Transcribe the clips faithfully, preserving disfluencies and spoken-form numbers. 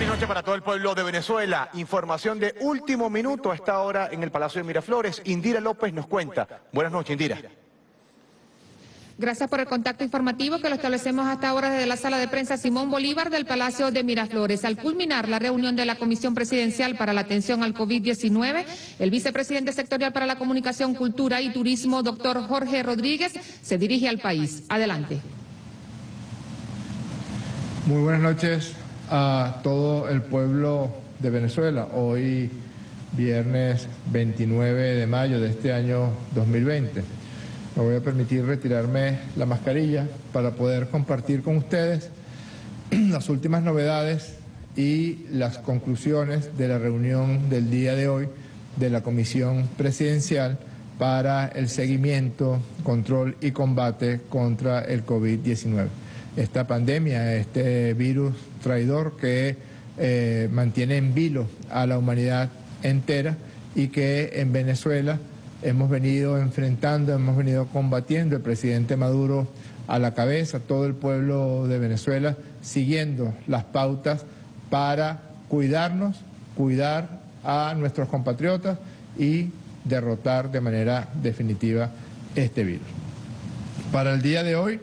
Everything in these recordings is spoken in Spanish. Buenas noches para todo el pueblo de Venezuela. Información de último minuto a esta hora en el Palacio de Miraflores. Indira López nos cuenta. Buenas noches, Indira. Gracias por el contacto informativo que lo establecemos hasta ahora desde la sala de prensa Simón Bolívar del Palacio de Miraflores. Al culminar la reunión de la Comisión Presidencial para la Atención al COVID diecinueve, el vicepresidente sectorial para la Comunicación, Cultura y Turismo, doctor Jorge Rodríguez, se dirige al país. Adelante. Muy buenas noches a todo el pueblo de Venezuela. Hoy, viernes veintinueve de mayo de este año dos mil veinte. Me voy a permitir retirarme la mascarilla para poder compartir con ustedes las últimas novedades y las conclusiones de la reunión del día de hoy de la Comisión Presidencial para el seguimiento, control y combate contra el COVID diecinueve. Esta pandemia, este virus traidor que eh, mantiene en vilo a la humanidad entera y que en Venezuela hemos venido enfrentando, hemos venido combatiendo, el presidente Maduro a la cabeza, todo el pueblo de Venezuela siguiendo las pautas para cuidarnos, cuidar a nuestros compatriotas y derrotar de manera definitiva este virus. Para el día de hoy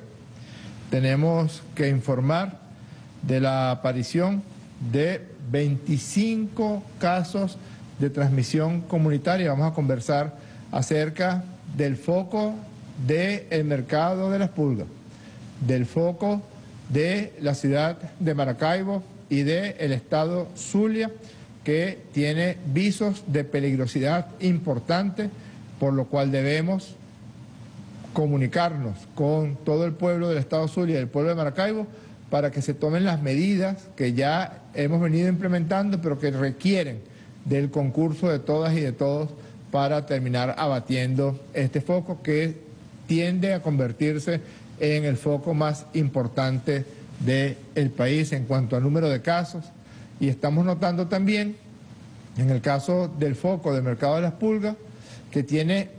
tenemos que informar de la aparición de veinticinco casos de transmisión comunitaria. Vamos a conversar acerca del foco del Mercado de las Pulgas, del foco de la ciudad de Maracaibo y del estado Zulia, que tiene visos de peligrosidad importante, por lo cual debemos comunicarnos con todo el pueblo del estado Zulia y el pueblo de Maracaibo para que se tomen las medidas que ya hemos venido implementando, pero que requieren del concurso de todas y de todos para terminar abatiendo este foco que tiende a convertirse en el foco más importante del país en cuanto a número de casos. Y estamos notando también, en el caso del foco del Mercado de las Pulgas, que tiene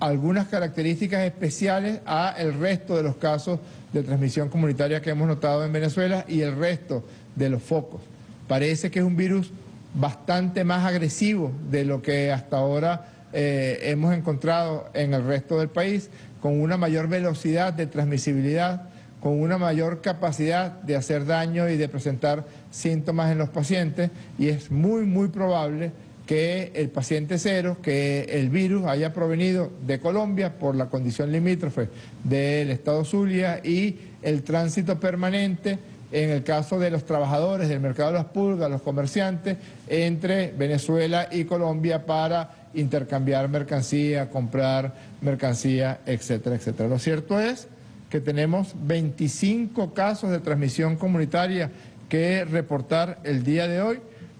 algunas características especiales a el resto de los casos de transmisión comunitaria que hemos notado en Venezuela y el resto de los focos. Parece que es un virus bastante más agresivo de lo que hasta ahora eh, hemos encontrado en el resto del país, con una mayor velocidad de transmisibilidad, con una mayor capacidad de hacer daño y de presentar síntomas en los pacientes, y es muy, muy probable que el paciente cero, que el virus haya provenido de Colombia por la condición limítrofe del estado Zulia y el tránsito permanente, en el caso de los trabajadores del Mercado de las Pulgas, los comerciantes, entre Venezuela y Colombia para intercambiar mercancía, comprar mercancía, etcétera, etcétera. Lo cierto es que tenemos veinticinco casos de transmisión comunitaria que reportar el día de hoy,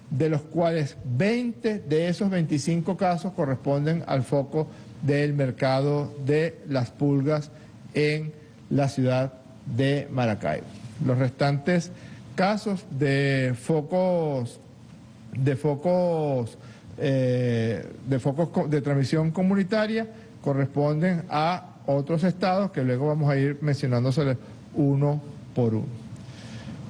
de los cuales veinte de esos veinticinco casos corresponden al foco del Mercado de las Pulgas en la ciudad de Maracaibo. Los restantes casos de focos de focos eh, de focos de transmisión comunitaria corresponden a otros estados que luego vamos a ir mencionándoseles uno por uno.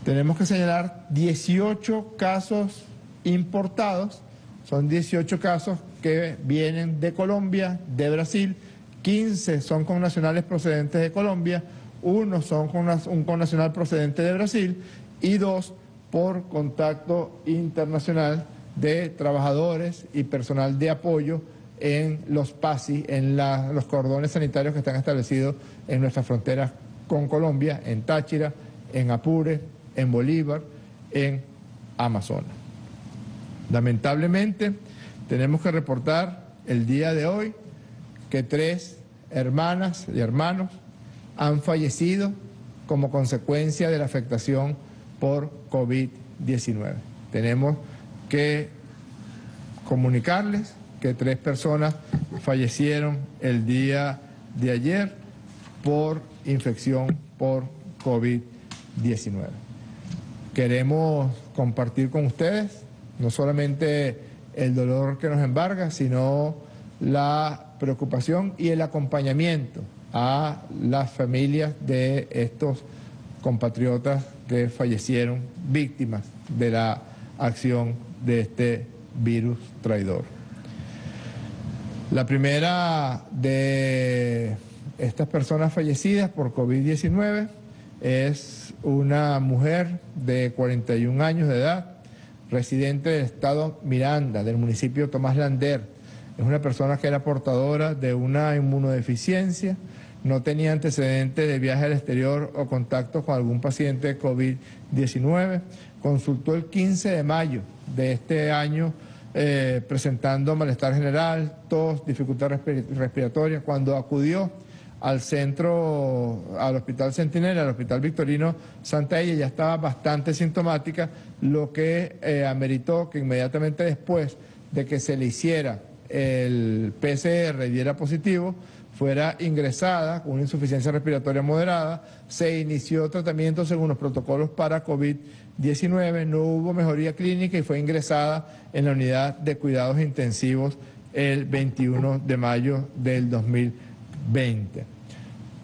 Tenemos que señalar dieciocho casos importados, son dieciocho casos que vienen de Colombia, de Brasil, quince son con nacionales procedentes de Colombia, uno son con un connacional procedente de Brasil y dos por contacto internacional de trabajadores y personal de apoyo en los PASI, en la, los cordones sanitarios que están establecidos en nuestras fronteras con Colombia, en Táchira, en Apure, en Bolívar, en Amazonas. Lamentablemente, tenemos que reportar el día de hoy que tres hermanas y hermanos han fallecido como consecuencia de la afectación por COVID diecinueve. Tenemos que comunicarles que tres personas fallecieron el día de ayer por infección por COVID diecinueve. Queremos compartir con ustedes no solamente el dolor que nos embarga, sino la preocupación y el acompañamiento a las familias de estos compatriotas que fallecieron víctimas de la acción de este virus traidor. La primera de estas personas fallecidas por COVID diecinueve es una mujer de cuarenta y un años de edad, residente del estado Miranda, del municipio Tomás Lander. Es una persona que era portadora de una inmunodeficiencia, no tenía antecedentes de viaje al exterior o contacto con algún paciente de COVID diecinueve. Consultó el quince de mayo de este año eh, presentando malestar general, tos, dificultad respir respiratoria. Cuando acudió al centro, al Hospital Centinela, al Hospital Victorino Santaella, ya estaba bastante sintomática, lo que eh, ameritó que inmediatamente después de que se le hiciera el P C R y diera positivo, fuera ingresada con una insuficiencia respiratoria moderada. Se inició tratamiento según los protocolos para COVID diecinueve, no hubo mejoría clínica y fue ingresada en la unidad de cuidados intensivos el veintiuno de mayo del dos mil veinte.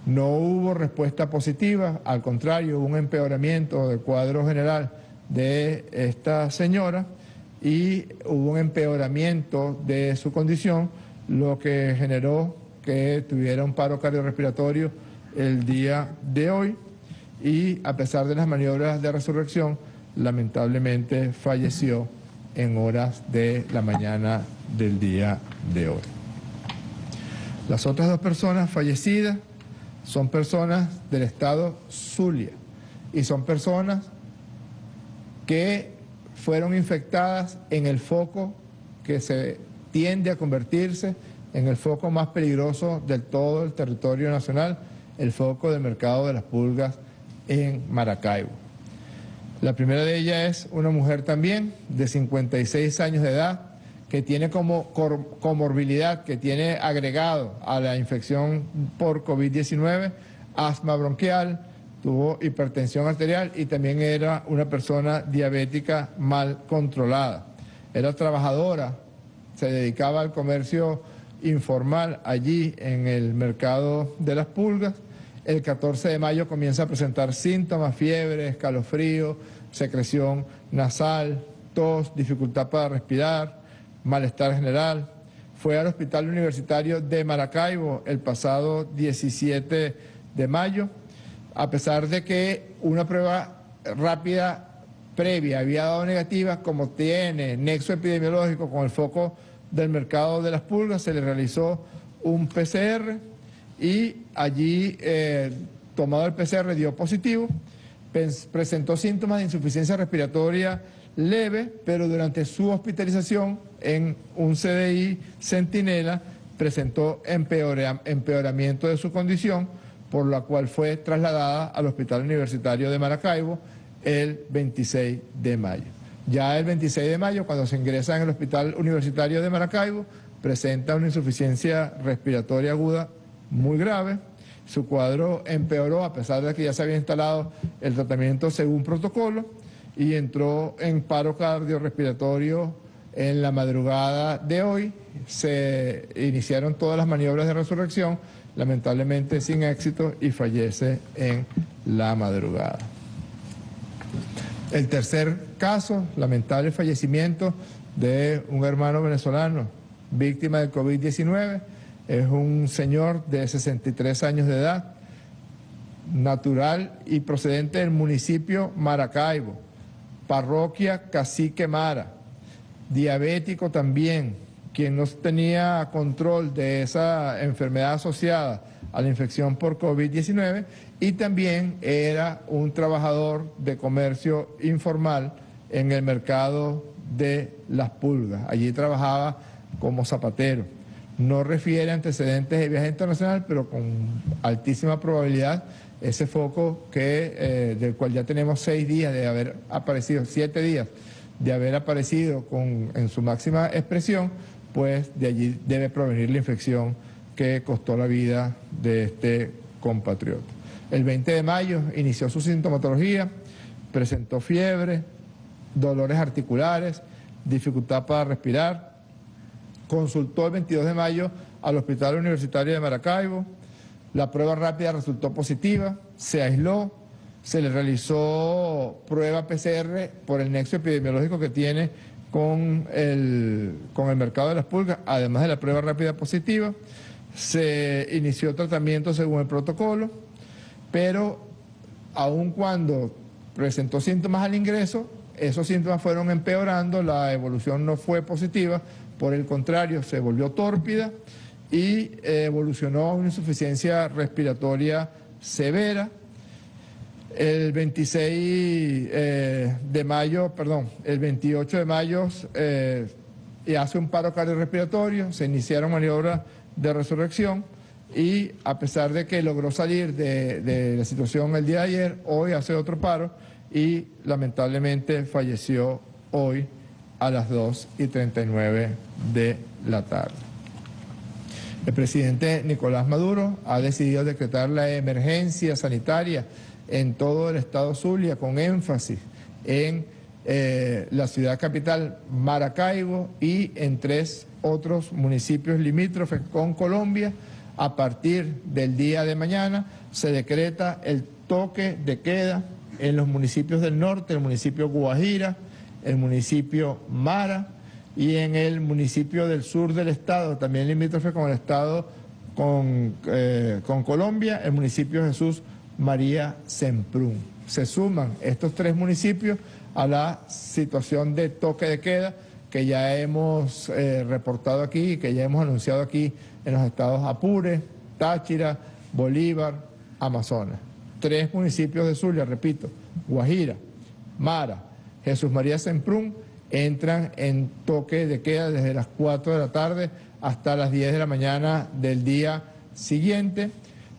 No hubo respuesta positiva, al contrario, hubo un empeoramiento del cuadro general de esta señora y hubo un empeoramiento de su condición, lo que generó que tuviera un paro cardiorrespiratorio el día de hoy y, a pesar de las maniobras de resurrección, lamentablemente falleció en horas de la mañana del día de hoy. Las otras dos personas fallecidas son personas del estado Zulia y son personas que fueron infectadas en el foco que se tiende a convertirse en el foco más peligroso del todo el territorio nacional, el foco del Mercado de las Pulgas en Maracaibo. La primera de ellas es una mujer también de cincuenta y seis años de edad que tiene como comorbilidad, que tiene agregado a la infección por COVID diecinueve, asma bronquial, tuvo hipertensión arterial y también era una persona diabética mal controlada. Era trabajadora, se dedicaba al comercio informal allí en el Mercado de las Pulgas. El catorce de mayo comienza a presentar síntomas: fiebre, escalofrío, secreción nasal, tos, dificultad para respirar, malestar general. Fue al Hospital Universitario de Maracaibo el pasado diecisiete de mayo. A pesar de que una prueba rápida previa había dado negativa, como tiene nexo epidemiológico con el foco del Mercado de las Pulgas, se le realizó un P C R y allí, eh, tomado el P C R, dio positivo. Presentó síntomas de insuficiencia respiratoria leve, pero durante su hospitalización en un C D I Centinela presentó empeora, empeoramiento de su condición, por la cual fue trasladada al Hospital Universitario de Maracaibo el veintiséis de mayo. Ya el veintiséis de mayo, cuando se ingresa en el Hospital Universitario de Maracaibo, presenta una insuficiencia respiratoria aguda muy grave. Su cuadro empeoró, a pesar de que ya se había instalado el tratamiento según protocolo, y entró en paro cardiorrespiratorio en la madrugada de hoy. Se iniciaron todas las maniobras de resurrección, lamentablemente sin éxito, y fallece en la madrugada. El tercer caso, lamentable fallecimiento de un hermano venezolano, víctima del COVID diecinueve, es un señor de sesenta y tres años de edad, natural y procedente del municipio Maracaibo, parroquia Cacique Mara, diabético también, quien no tenía control de esa enfermedad asociada a la infección por COVID diecinueve, y también era un trabajador de comercio informal en el Mercado de las Pulgas. Allí trabajaba como zapatero. No refiere antecedentes de viaje internacional, pero con altísima probabilidad ese foco que, eh, del cual ya tenemos seis días de haber aparecido, siete días de haber aparecido con, en su máxima expresión, pues de allí debe provenir la infección que costó la vida de este compatriota. El veinte de mayo inició su sintomatología, presentó fiebre, dolores articulares, dificultad para respirar. Consultó el veintidós de mayo al Hospital Universitario de Maracaibo. La prueba rápida resultó positiva, se aisló, se le realizó prueba P C R por el nexo epidemiológico que tiene con el, con el mercado de las pulgas, además de la prueba rápida positiva. Se inició tratamiento según el protocolo, pero aun cuando presentó síntomas al ingreso, esos síntomas fueron empeorando, la evolución no fue positiva, por el contrario, se volvió tórpida y evolucionó a una insuficiencia respiratoria severa. El veintiséis de mayo, perdón, el veintiocho de mayo eh, hace un paro cardiorrespiratorio, se iniciaron maniobras de resurrección y a pesar de que logró salir de, de la situación el día de ayer, hoy hace otro paro y lamentablemente falleció hoy a las dos y treinta y nueve de la tarde. El presidente Nicolás Maduro ha decidido decretar la emergencia sanitaria en todo el estado Zulia, con énfasis en eh, la ciudad capital Maracaibo y en tres otros municipios limítrofes con Colombia. A partir del día de mañana se decreta el toque de queda en los municipios del norte, el municipio Guajira, el municipio Mara y en el municipio del sur del estado, también limítrofe con el estado con, eh, con Colombia, el municipio Jesús María Semprún. Se suman estos tres municipios a la situación de toque de queda que ya hemos eh, reportado aquí, que ya hemos anunciado aquí en los estados Apure, Táchira, Bolívar, Amazonas. Tres municipios de Zulia, repito, Guajira, Mara, Jesús María Semprún, entran en toque de queda desde las cuatro de la tarde hasta las diez de la mañana del día siguiente.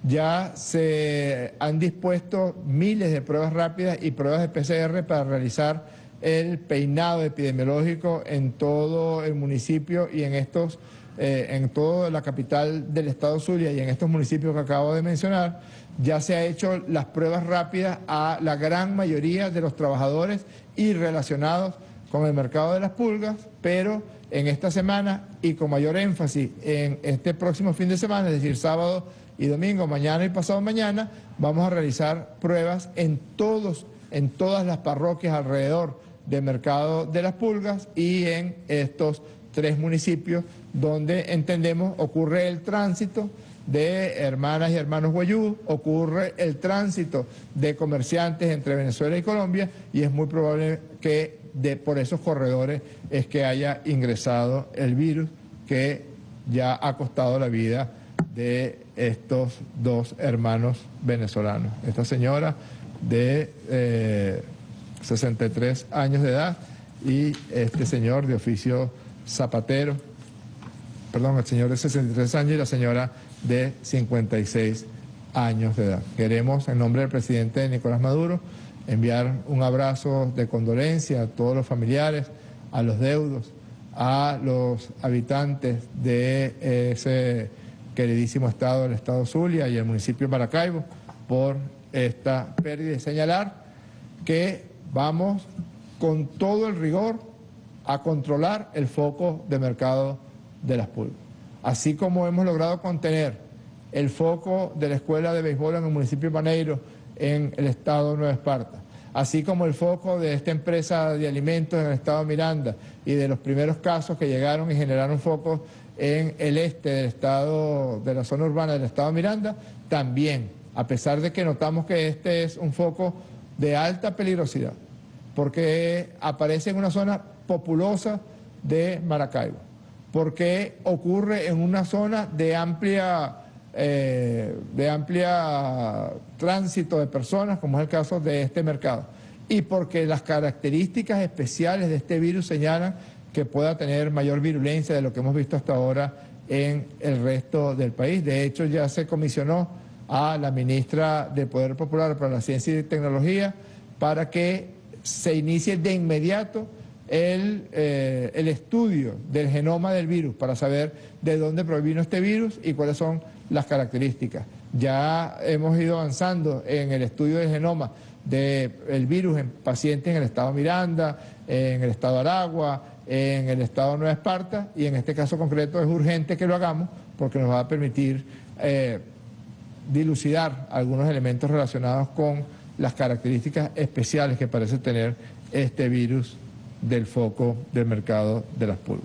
Ya se han dispuesto miles de pruebas rápidas y pruebas de P C R para realizar el peinado epidemiológico en todo el municipio y en estos, eh, en toda la capital del estado Zulia y en estos municipios que acabo de mencionar. Ya se han hecho las pruebas rápidas a la gran mayoría de los trabajadores y relacionados con el mercado de las pulgas, pero en esta semana y con mayor énfasis en este próximo fin de semana, es decir, sábado y domingo, mañana y pasado mañana, vamos a realizar pruebas en todos, en todas las parroquias alrededor del mercado de las pulgas y en estos tres municipios donde entendemos ocurre el tránsito de hermanas y hermanos guayú, ocurre el tránsito de comerciantes entre Venezuela y Colombia y es muy probable que de, por esos corredores es que haya ingresado el virus que ya ha costado la vida de estos dos hermanos venezolanos. Esta señora de eh, sesenta y tres años de edad y este señor de oficio zapatero, perdón, el señor de sesenta y tres años y la señora de cincuenta y seis años de edad. Queremos, en nombre del presidente Nicolás Maduro, enviar un abrazo de condolencia a todos los familiares, a los deudos, a los habitantes de ese queridísimo estado, el estado Zulia y el municipio de Maracaibo, por esta pérdida y señalar que vamos con todo el rigor a controlar el foco de mercado de las pulgas. Así como hemos logrado contener el foco de la escuela de béisbol en el municipio de Maneiro, en el estado de Nueva Esparta, así como el foco de esta empresa de alimentos en el estado de Miranda y de los primeros casos que llegaron y generaron focos en el este del estado, de la zona urbana del estado de Miranda, también, a pesar de que notamos que este es un foco de alta peligrosidad, porque aparece en una zona populosa de Maracaibo, porque ocurre en una zona de amplia, eh, de amplia tránsito de personas, como es el caso de este mercado, y porque las características especiales de este virus señalan que pueda tener mayor virulencia de lo que hemos visto hasta ahora en el resto del país. De hecho, ya se comisionó a la ministra del Poder Popular para la Ciencia y Tecnología para que se inicie de inmediato el, eh, el estudio del genoma del virus para saber de dónde provino este virus y cuáles son las características. Ya hemos ido avanzando en el estudio del genoma del virus en pacientes en el estado de Miranda, en el estado de Aragua, en el estado de Nueva Esparta y en este caso concreto es urgente que lo hagamos porque nos va a permitir eh, dilucidar algunos elementos relacionados con las características especiales que parece tener este virus del foco del mercado de las pulgas.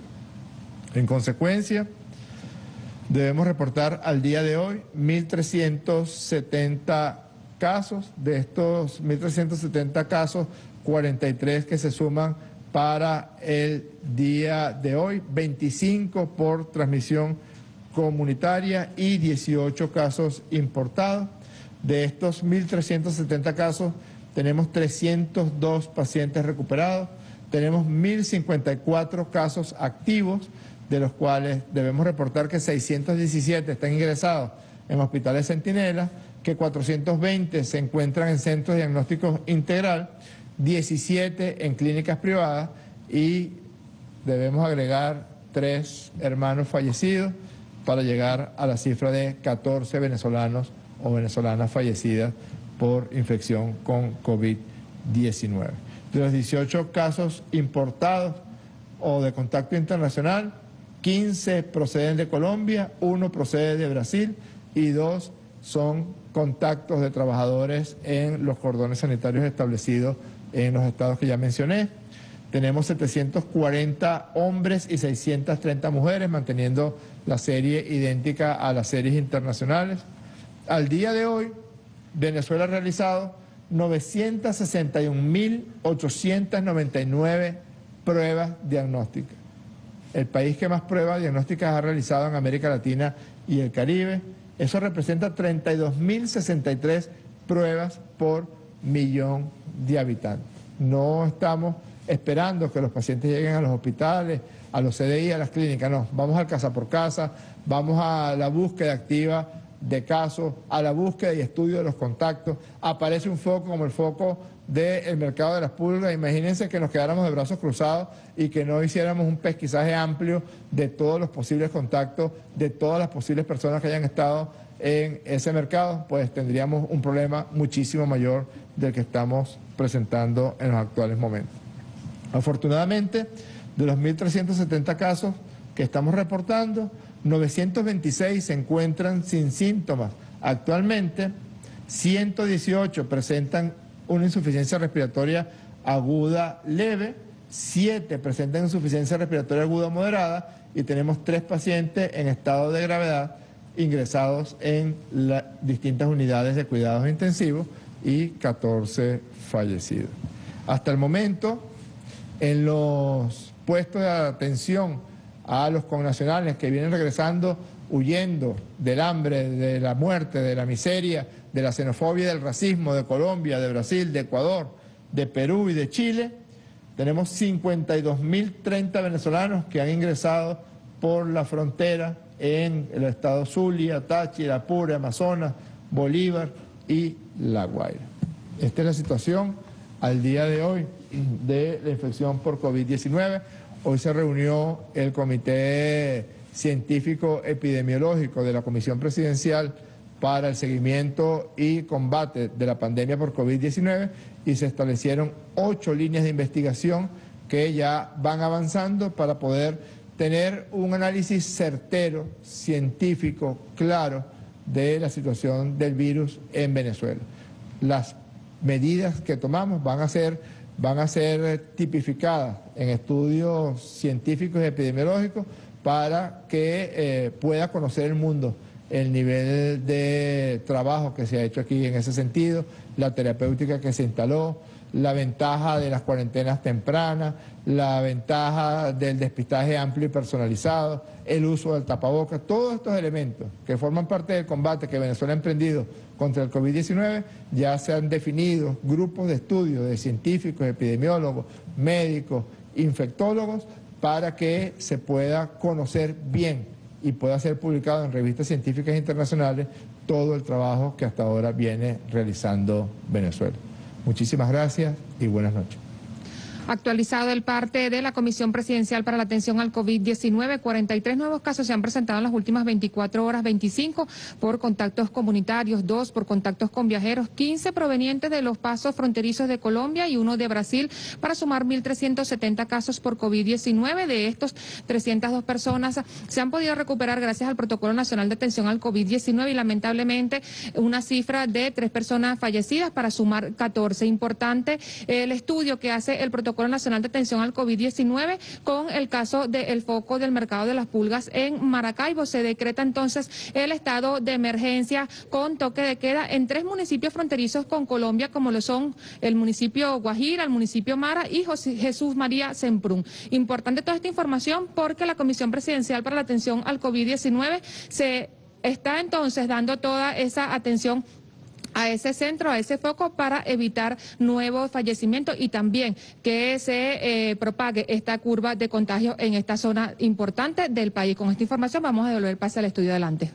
En consecuencia, debemos reportar al día de hoy mil trescientos setenta casos. De estos mil trescientos setenta casos, cuarenta y tres que se suman para el día de hoy, veinticinco por transmisión comunitaria y dieciocho casos importados. De estos mil trescientos setenta casos, tenemos trescientos dos pacientes recuperados, tenemos mil cincuenta y cuatro casos activos, de los cuales debemos reportar que seiscientos diecisiete están ingresados en hospitales centinelas, que cuatrocientos veinte se encuentran en centros de diagnóstico integral, diecisiete en clínicas privadas y debemos agregar tres hermanos fallecidos para llegar a la cifra de catorce venezolanos o venezolanas fallecidas por infección con COVID diecinueve. De los dieciocho casos importados o de contacto internacional, quince proceden de Colombia, uno procede de Brasil y dos son contactos de trabajadores en los cordones sanitarios establecidos en los estados que ya mencioné. Tenemos setecientos cuarenta hombres y seiscientas treinta mujeres, manteniendo la serie idéntica a las series internacionales. Al día de hoy, Venezuela ha realizado novecientas sesenta y un mil ochocientas noventa y nueve pruebas diagnósticas. El país que más pruebas diagnósticas ha realizado en América Latina y el Caribe. Eso representa treinta y dos mil sesenta y tres pruebas por millón de habitantes. No estamos esperando que los pacientes lleguen a los hospitales, a los C D I, a las clínicas, no. Vamos al casa por casa, vamos a la búsqueda activa de casos, a la búsqueda y estudio de los contactos. Aparece un foco como el foco del mercado de las pulgas. Imagínense que nos quedáramos de brazos cruzados y que no hiciéramos un pesquisaje amplio de todos los posibles contactos, de todas las posibles personas que hayan estado en ese mercado, pues tendríamos un problema muchísimo mayor del que estamos presentando en los actuales momentos. Afortunadamente, de los mil trescientos setenta casos que estamos reportando, novecientos veintiséis se encuentran sin síntomas. Actualmente, ciento dieciocho presentan una insuficiencia respiratoria aguda leve, siete presentan insuficiencia respiratoria aguda moderada y tenemos tres pacientes en estado de gravedad ingresados en las distintas unidades de cuidados intensivos y catorce fallecidos. Hasta el momento, en los puestos de atención a los connacionales que vienen regresando huyendo del hambre, de la muerte, de la miseria, de la xenofobia y del racismo de Colombia, de Brasil, de Ecuador, de Perú y de Chile, tenemos cincuenta y dos mil treinta venezolanos que han ingresado por la frontera en el estado Zulia, Táchira, Apure, Amazonas, Bolívar y La Guaira. Esta es la situación al día de hoy de la infección por COVID diecinueve. Hoy se reunió el Comité Científico Epidemiológico de la Comisión Presidencial para el seguimiento y combate de la pandemia por COVID diecinueve y se establecieron ocho líneas de investigación que ya van avanzando para poder tener un análisis certero, científico, claro, de la situación del virus en Venezuela. Las medidas que tomamos van a ser, van a ser tipificadas en estudios científicos y epidemiológicos para que eh, pueda conocer el mundo el nivel de trabajo que se ha hecho aquí en ese sentido, la terapéutica que se instaló, la ventaja de las cuarentenas tempranas, la ventaja del despistaje amplio y personalizado, el uso del tapabocas, todos estos elementos que forman parte del combate que Venezuela ha emprendido contra el COVID diecinueve, ya se han definido grupos de estudio de científicos, epidemiólogos, médicos, infectólogos, para que se pueda conocer bien y pueda ser publicado en revistas científicas internacionales todo el trabajo que hasta ahora viene realizando Venezuela. Muchísimas gracias y buenas noches. Actualizado el parte de la Comisión Presidencial para la Atención al COVID diecinueve, cuarenta y tres nuevos casos se han presentado en las últimas veinticuatro horas, veinticinco por contactos comunitarios, dos por contactos con viajeros, quince provenientes de los pasos fronterizos de Colombia y uno de Brasil, para sumar mil trescientos setenta casos por COVID diecinueve. De estos, trescientas dos personas se han podido recuperar gracias al Protocolo Nacional de Atención al COVID diecinueve y lamentablemente una cifra de tres personas fallecidas para sumar catorce. Importante el estudio que hace el Protocolo Nacional de Atención al COVID diecinueve con el caso del foco del mercado de las pulgas en Maracaibo. Se decreta entonces el estado de emergencia con toque de queda en tres municipios fronterizos con Colombia, como lo son el municipio Guajira, el municipio Mara y José Jesús María Semprún. Importante toda esta información porque la Comisión Presidencial para la Atención al COVID diecinueve se está entonces dando toda esa atención a ese centro, a ese foco, para evitar nuevos fallecimientos y también que se eh, propague esta curva de contagio en esta zona importante del país. Con esta información vamos a devolver el pase al estudio. Adelante.